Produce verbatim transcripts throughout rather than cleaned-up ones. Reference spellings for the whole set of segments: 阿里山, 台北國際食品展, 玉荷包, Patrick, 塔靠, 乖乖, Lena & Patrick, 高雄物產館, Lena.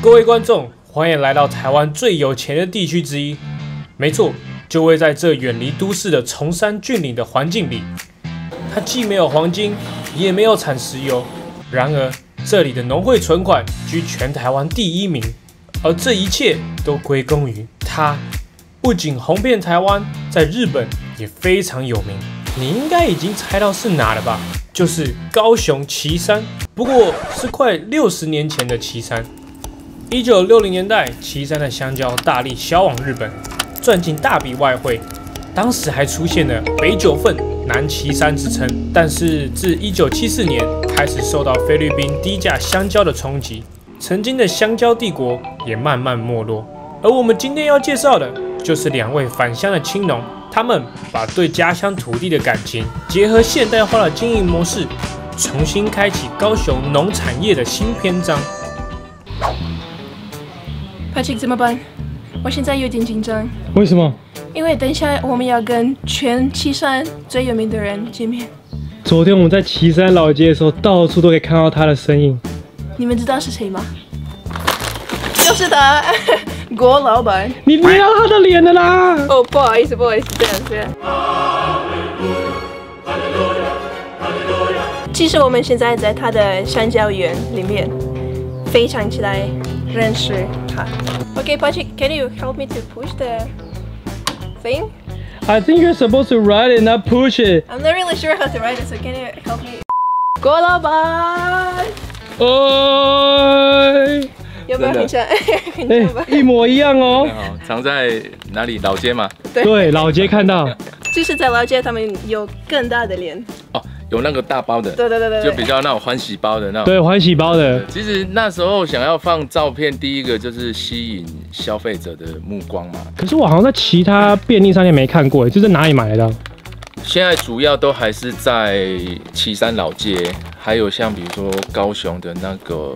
各位观众，欢迎来到台湾最有钱的地区之一。没错，就位在这远离都市的崇山峻岭的环境里。它既没有黄金，也没有产石油。然而，这里的农会存款居全台湾第一名，而这一切都归功于它。不仅红遍台湾，在日本也非常有名。你应该已经猜到是哪了吧？就是高雄旗山，不过是快六十年前的旗山。 一九六零年代，旗山的香蕉大力销往日本，赚进大笔外汇。当时还出现了“北九份、南旗山”之称。但是自一九七四年开始，受到菲律宾低价香蕉的冲击，曾经的香蕉帝国也慢慢没落。而我们今天要介绍的，就是两位返乡的青农，他们把对家乡土地的感情，结合现代化的经营模式，重新开启高雄农产业的新篇章。 Patrick 怎么办？我现在有点紧张。为什么？因为等一下我们要跟全旗山最有名的人见面。昨天我们在旗山老街的时候，到处都可以看到他的身影。你们知道是谁吗？就是他，郭老板。你不要他的脸了啦！哦，不好意思，不好意思，这样这样。其实我们现在在他的香蕉园里面，非常期待认识。 Okay, Patrick, can you help me to push the thing? I think you're supposed to ride it, not push it. I'm not really sure how to ride it, so can you help me? Go, Laban! Oi! 要不要很像？哎，一模一样哦。常在哪里？老街嘛。对，老街看到。就是在老街，他们有更大的脸。哦，有那个大包的。对对对对。就比较那种欢喜包的那种。对，欢喜包的。其实那时候想要放照片，第一个就是吸引消费者的目光嘛。可是我好像在其他便利商店没看过，这是哪里买的？现在主要都还是在旗山老街，还有像比如说高雄的那个。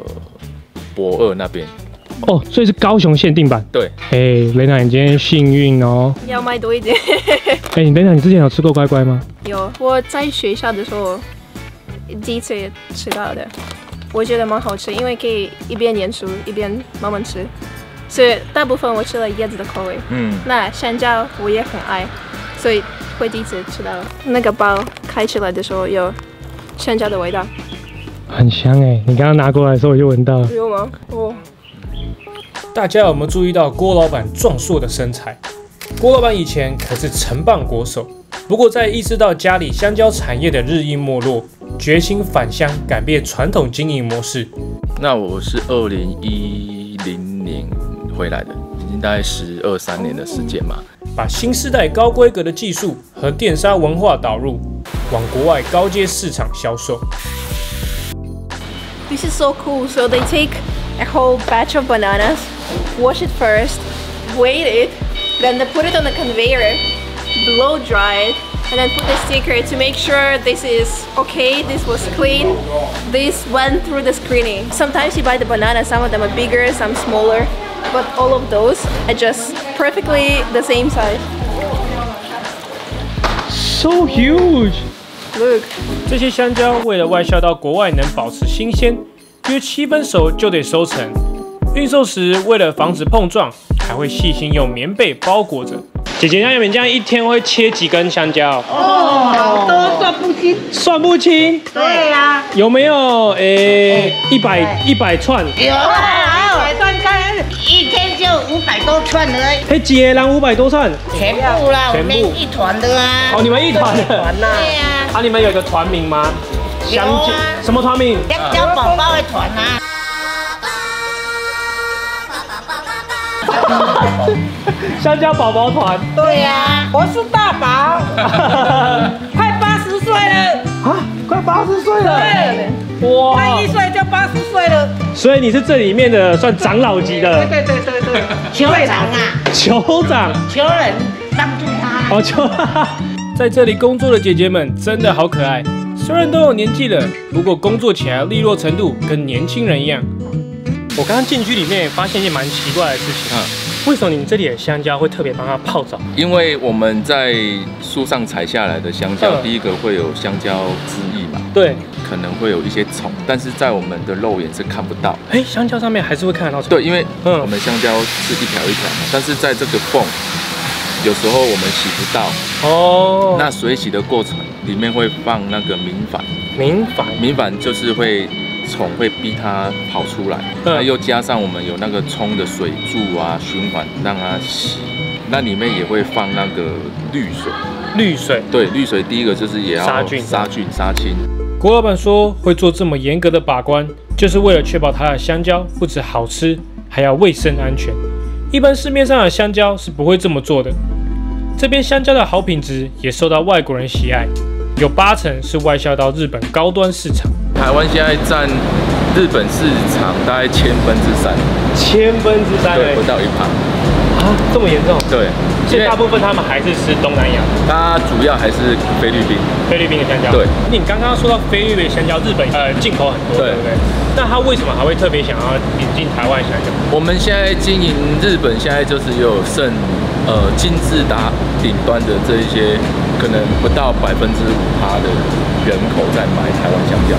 博二那边哦，所以是高雄限定版。对，哎、欸，雷娜，你今天幸运哦，要卖多一点。哎、欸，雷娜，你之前有吃过乖乖吗？有，我在学校的时候第一次也吃到的，我觉得蛮好吃，因为可以一边研究一边慢慢吃，所以大部分我吃了椰子的口味。嗯，那香蕉我也很爱，所以会第一次吃到那个包开起来的时候有香蕉的味道。 很香哎、欸！你刚刚拿过来的时候我就闻到了。有吗？哦。大家有没有注意到郭老板壮硕的身材？郭老板以前可是成棒国手，不过在意识到家里香蕉产业的日益没落，决心返乡改变传统经营模式。那我是二零一零年回来的，已经大概十二三年的时间嘛。把新世代高规格的技术和电商文化导入，往国外高阶市场销售。 This is so cool. So they take a whole batch of bananas, wash it first, weight it, then they put it on the conveyor, blow dry it, and then put the sticker to make sure this is okay, this was clean, this went through the screening. Sometimes you buy the bananas, some of them are bigger, some smaller, but all of those are just perfectly the same size. So huge! Look. 这些香蕉为了外销到国外能保持新鲜，约七分熟就得收成。运送时为了防止碰撞，还会细心用棉被包裹着。姐姐，那你们这样一天会切几根香蕉？哦，好多算不清，算不清。对呀。有没有诶一百一百串？有啊，一百串看一天就五百多串了。嘿，几个人五百多串？全部啦，我们一团的啊。哦，你们一团的。对呀。 啊，你们有一个团名吗？香蕉、啊、什么团名？香蕉宝宝的团啊！香蕉宝宝团。对呀、啊，我是大宝，快八十岁了啊！快八十岁了，对，哇，快一岁就八十岁了。所以你是这里面的算长老级的。对对对对，酋长啊，酋长，酋人帮助他。哦，酋哈。 在这里工作的姐姐们真的好可爱，虽然都有年纪了，不过工作起来利落程度跟年轻人一样。我刚刚进去里面发现一件蛮奇怪的事情，嗯，为什么你们这里的香蕉会特别帮它泡澡？因为我们在树上采下来的香蕉，嗯、第一个会有香蕉汁液嘛，对。可能会有一些虫，但是在我们的肉眼是看不到。哎、欸，香蕉上面还是会看得到虫。对，因为我们香蕉是一条一条嘛，但是在这个缝，有时候我们洗不到。哦。那水洗的过程里面会放那个明矾。明矾，明矾就是会。 虫会逼它跑出来，那又加上我们有那个冲的水柱啊，循环让它洗，那里面也会放那个滤水。滤水，对，滤水第一个就是也要杀菌、杀菌、杀青。郭老板说会做这么严格的把关，就是为了确保他的香蕉不止好吃，还要卫生安全。一般市面上的香蕉是不会这么做的。这边香蕉的好品质也受到外国人喜爱，有八成是外销到日本高端市场。 台湾现在占日本市场大概千分之三，千分之三对，不到一趴啊，这么严重？对，所以大部分他们还是吃东南亚，它主要还是菲律宾，菲律宾的香蕉。对，你刚刚说到菲律宾香蕉，日本呃进口很多，对不对？那他为什么还会特别想要引进台湾香蕉？我们现在经营日本，现在就是有剩呃金字塔顶端的这一些，可能不到百分之五趴的。 人口在买台湾香蕉，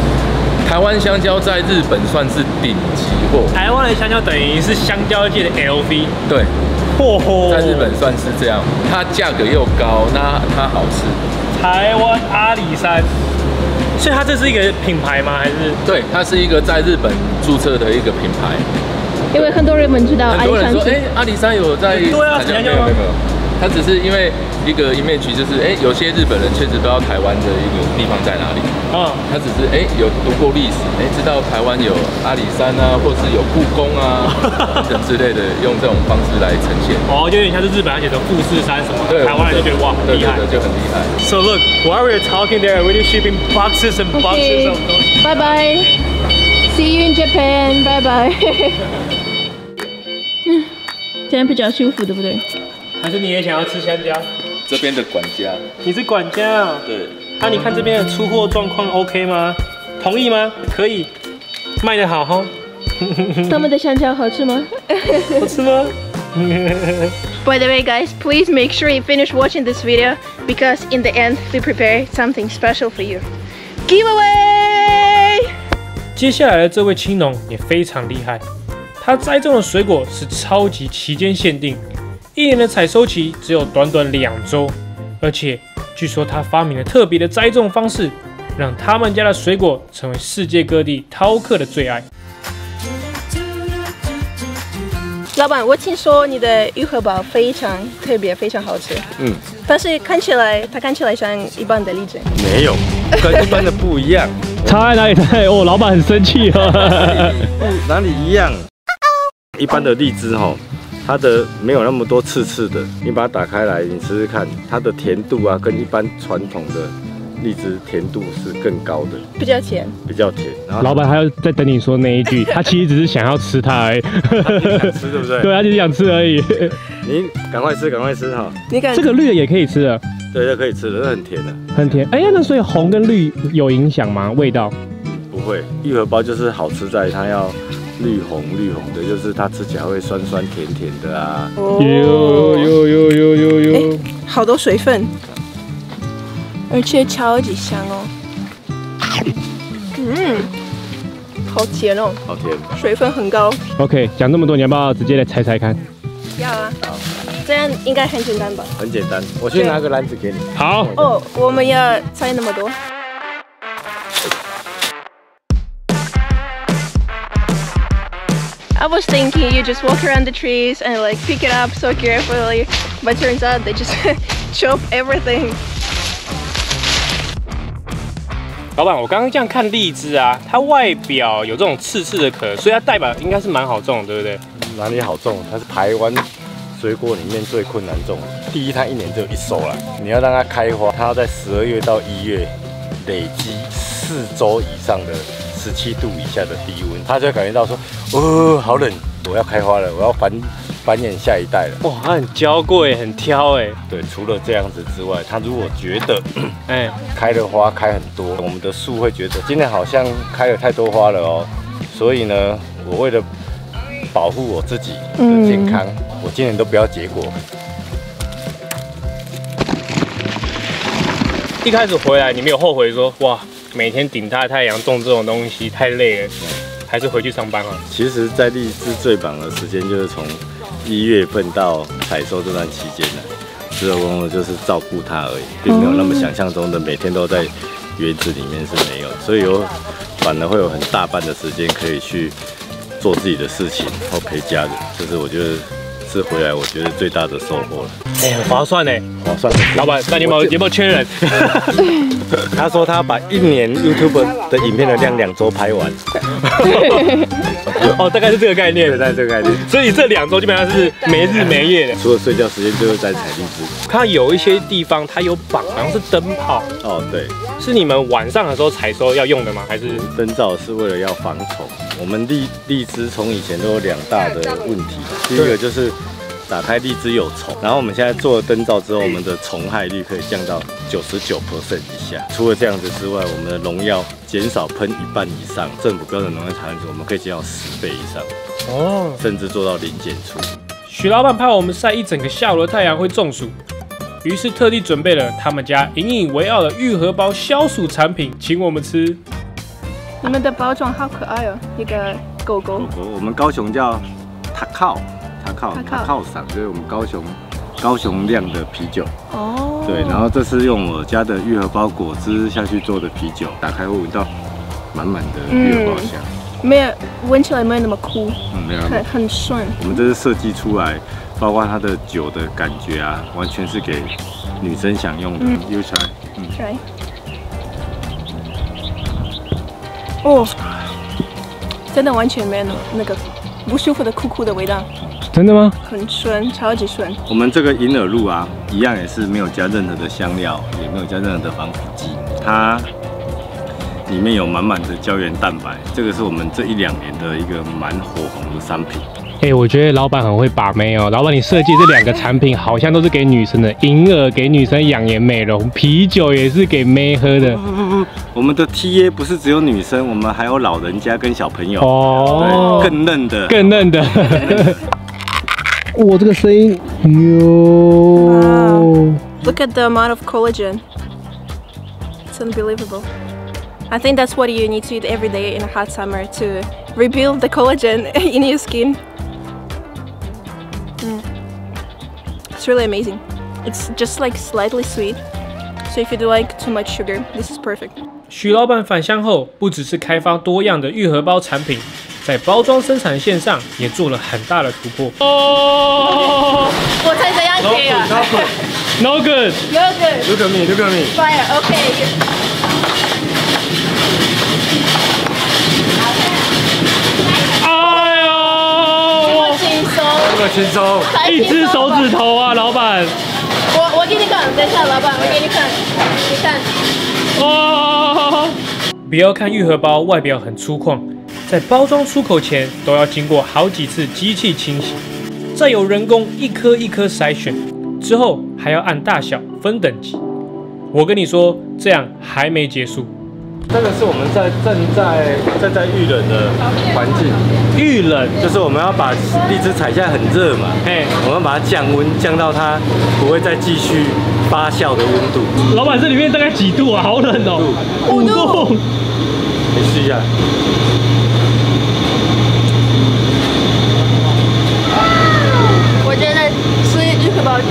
台湾香蕉在日本算是顶级货。台湾的香蕉等于是香蕉界的 L V。对，哦、在日本算是这样，它价格又高，那它好吃。台湾阿里山，所以它这是一个品牌吗？还是？对，它是一个在日本注册的一个品牌。因为很多人们知道阿里山，很多人说，哎、欸，阿里山有在产香蕉吗？ 他只是因为一个 image 就是，哎、欸，有些日本人确实不知道台湾的一个地方在哪里。嗯，他只是哎、欸、有读过历史，哎、欸、知道台湾有阿里山啊，或是有故宫啊等之类的，用这种方式来呈现。哦，就有点像是日本他写的富士山什么，台湾人就觉得哇厉害，就很厉害。So look, while we're talking, they're already shipping boxes and boxes of those. Bye bye. See you in Japan. Bye bye. 嗯，这样比较舒服，对不对？ 还是你也想要吃香蕉？这边的管家，你是管家啊？对。那、啊、你看这边的出货状况 OK 吗？同意吗？可以，卖得好哈。他们的香蕉好吃吗？好吃吗？ By the way, guys, please make sure you finish watching this video because in the end we prepare something special for you. Giveaway. 接下来的这位青农也非常厉害，他栽种的水果是超级期间限定。 一年的采收期只有短短两周，而且据说他发明了特别的栽种方式，让他们家的水果成为世界各地饕客的最爱。老板，我听说你的玉荷包非常特别，非常好吃。嗯，但是看起来它看起来像一般的荔枝，没有，跟一般的不一样。差在哪里？对哦，老板很生气哦。哪里一样？一般的荔枝哈、哦。 它的没有那么多刺刺的，你把它打开来，你试试看，它的甜度啊，跟一般传统的荔枝甜度是更高的，比较甜，比较甜。然后老板还要在等你说那一句，他其实只是想要吃它而已，想吃对不对？对，他就是想吃而已。你赶快吃，赶快吃哈！你敢？这个绿的也可以吃啊，对，这可以吃的，这很甜的，很甜。哎呀，那所以红跟绿有影响吗？味道？不会，玉荷包就是好吃在它要。 绿红绿红的，就是它吃起来会酸酸甜甜的啊！有有有有有有，好多水分，而且超级香哦。嗯，好甜哦，好甜，水分很高。OK， 讲这么多，你要不要直接来猜猜看？要啊，好，这样应该很简单吧？很简单，我去拿个篮子给你。好哦，我们要猜那么多。 I was thinking you just walk around the trees and like pick it up so carefully, but turns out they just chop everything. 老板，我刚刚这样看荔枝啊，它外表有这种刺刺的壳，所以它代表应该是蛮好种，对不对？哪里好种？它是台湾水果里面最困难种的。第一，它一年只有一收啦，你要让它开花，它要在十二月到一月累积四周以上的。 十七度以下的低温，它就会感觉到说，哦，好冷，我要开花了，我要繁繁衍下一代了。哇，它很娇贵，很挑哎。对，除了这样子之外，它如果觉得，哎，开了花开很多，我们的树会觉得今天好像开了太多花了哦。所以呢，我为了保护我自己的健康，嗯、我今年都不要结果。一开始回来，你没有后悔说，哇？每天顶大太阳种这种东西太累了，还是回去上班啊。其实，在荔枝最忙的时间就是从一月份到采收这段期间呢，只有工作就是照顾它而已，并没有那么想象中的每天都在园子里面是没有，所以有反而会有很大半的时间可以去做自己的事情，然后陪家人，就是我觉得。 这次回来，我觉得最大的收获了。哎、欸，很划算呢，划算。老板，那你有没有有没有缺人？他说他把一年 YouTube 的影片的量两周拍完。哦，大概是这个概念的，大概这个概念。所以这两周基本上是没日没夜的，除了睡觉时间就是在采荔枝。它有一些地方它有绑，好像是灯泡。哦，对，是你们晚上的时候采收要用的吗？还是灯罩是为了要防虫？我们荔荔枝从以前都有两大的问题，第一个就是。 打开荔枝有虫，然后我们现在做了灯罩之后，我们的虫害率可以降到 百分之九十九 以下。除了这样子之外，我们的农药减少喷一半以上，政府标准农药残留我们可以减少十倍以上，哦，甚至做到零检出。许老板怕我们晒一整个下午的太阳会中暑，于是特地准备了他们家引以为傲的玉荷包消暑产品，请我们吃。你们的包装好可爱哦，一个狗狗。狗狗，我们高雄叫塔靠。 它靠它靠赏，就是我们高雄高雄酿的啤酒哦。对，然后这是用我家的玉荷包果汁下去做的啤酒，打开会闻到满满的玉荷包香，没有闻起来没有那么苦，嗯，没有，很很顺。我们这是设计出来，包括它的酒的感觉啊，完全是给女生享用的。You try， 嗯 try。哦，真的完全没有那个不舒服的苦苦的味道。 真的吗？很纯，超级纯。我们这个银耳露啊，一样也是没有加任何的香料，也没有加任何的防腐剂，它里面有满满的胶原蛋白，这个是我们这一两年的一个蛮火红的商品。哎、欸，我觉得老板很会把妹哦。老板，你设计这两个产品好像都是给女生的，银耳给女生养颜美容，啤酒也是给妹喝的。不不不，我们的 T A 不是只有女生，我们还有老人家跟小朋友哦，更嫩的，更嫩的。哇，这个声音！哟 ！Look at the amount of collagen. It's unbelievable. I think that's what you need to eat every day in a hot summer to rebuild the collagen in your skin. Mm. It's really amazing. It's just like slightly sweet, so if you don't like too much sugar, this is perfect. 许老板返乡后，不只是开发多样的玉荷包产品。 在包装生产线上也做了很大的突破。哦，我才这样给啊 ！No good. No good. Look at me. Look at me. Fire. Okay. 哎呦！这么轻松。这么轻松。一只手指头啊，老板。我我给你看，等一下，老板，我给你看，你看。哦。不要看玉荷包外表很粗犷。 在包装出口前，都要经过好几次机器清洗，再由人工一颗一颗筛选，之后还要按大小分等级。我跟你说，这样还没结束。这个是我们在正在正在育冷的环境，育冷就是我们要把荔枝采下很热嘛，哎，我们要把它降温，降到它不会再继续发酵的温度。老板，这里面大概几度啊？好冷哦，五度。你试一下。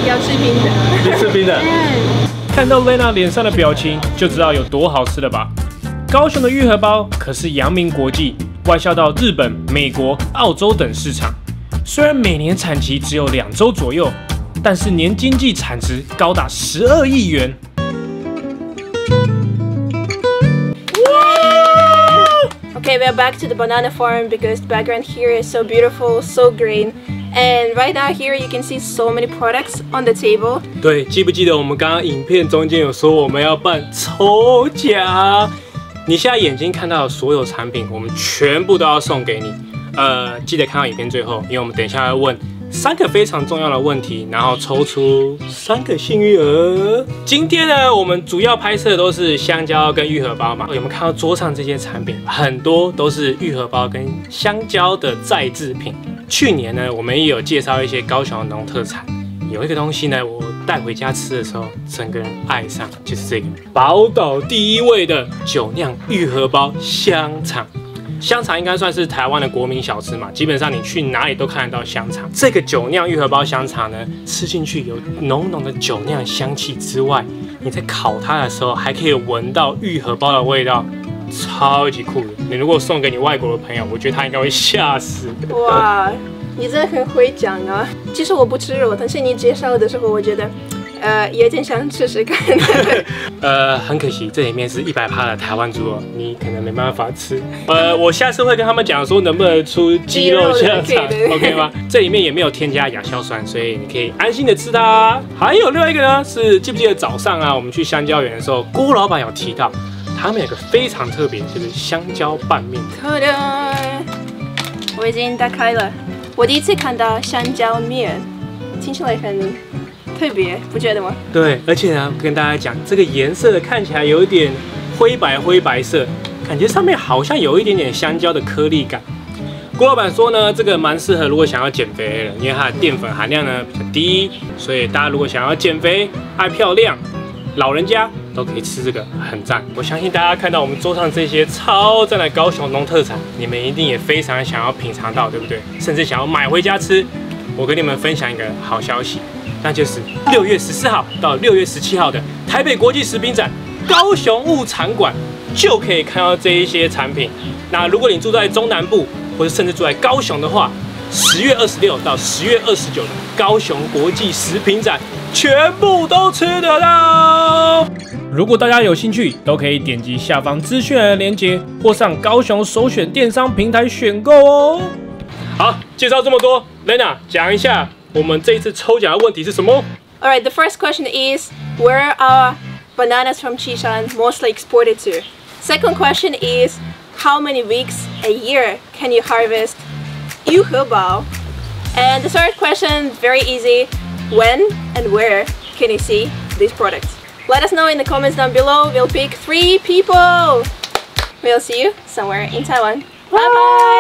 要吃冰的，你吃冰的。嗯，看到 Lena 脸上的表情，就知道有多好吃了吧？高雄的玉荷包可是扬名国际，外销到日本、美国、澳洲等市场。虽然每年产期只有两周左右，但是年经济产值高达十二亿元。哇 ！Okay, we're back to the banana farm because the background here is so beautiful, so green. And right now here you can see so many products on the table. 对，记不记得我们刚刚影片中间有说我们要办抽奖？你现在眼睛看到的所有产品，我们全部都要送给你。呃，记得看到影片最后，因为我们等一下要问三个非常重要的问题，然后抽出三个幸运儿。今天呢，我们主要拍摄的都是香蕉跟玉荷包嘛。有没有看到桌上这些产品？很多都是玉荷包跟香蕉的再制品。 去年呢，我们也有介绍一些高雄的农特产，有一个东西呢，我带回家吃的时候，整个人爱上就是这个宝岛第一位的酒酿玉荷包香肠。香肠应该算是台湾的国民小吃嘛，基本上你去哪里都看得到香肠。这个酒酿玉荷包香肠呢，吃进去有浓浓的酒酿香气之外，你在烤它的时候还可以闻到玉荷包的味道。 超级酷的！你如果送给你外国的朋友，我觉得他应该会吓死。哇，你真的很会讲啊！其实我不吃肉，但是你介绍的时候，我觉得，呃，有点想试试看。呃，很可惜，这里面是一百趴的台湾猪肉，你可能没办法吃。呃，我下次会跟他们讲说能不能出鸡肉香肠 ，OK 吗？这里面也没有添加亚硝酸，所以你可以安心的吃它。还有另外一个呢，是记不记得早上啊，我们去香蕉园的时候，郭老板有提到。 他们有个非常特别，就是香蕉拌面。可乐，我已经打开了。我第一次看到香蕉面，听起来很特别，不觉得吗？对，而且呢，跟大家讲，这个颜色看起来有点灰白灰白色，感觉上面好像有一点点香蕉的颗粒感。郭老板说呢，这个蛮适合如果想要减肥的人，因为它的淀粉含量呢比较低，所以大家如果想要减肥、爱漂亮、老人家。 都可以吃这个，很赞！我相信大家看到我们桌上这些超赞的高雄农特产，你们一定也非常想要品尝到，对不对？甚至想要买回家吃。我跟你们分享一个好消息，那就是六月十四号到六月十七号的台北国际食品展高雄物产馆就可以看到这一些产品。那如果你住在中南部，或者甚至住在高雄的话， 十月二十六到十月二十九的高雄国际食品展，全部都吃得到。如果大家有兴趣，都可以点击下方资讯栏的链接，或上高雄首选电商平台选购哦。好，介绍这么多 ，Lena 讲一下我们这一次抽奖的问题是什么 ？All right, the first question is where are bananas from Chishan mostly exported to? Second question is how many weeks a year can you harvest? 玉荷包 and the third question very easy when and where can you see these products let us know in the comments down below we'll pick three people we'll see you somewhere in Taiwan bye bye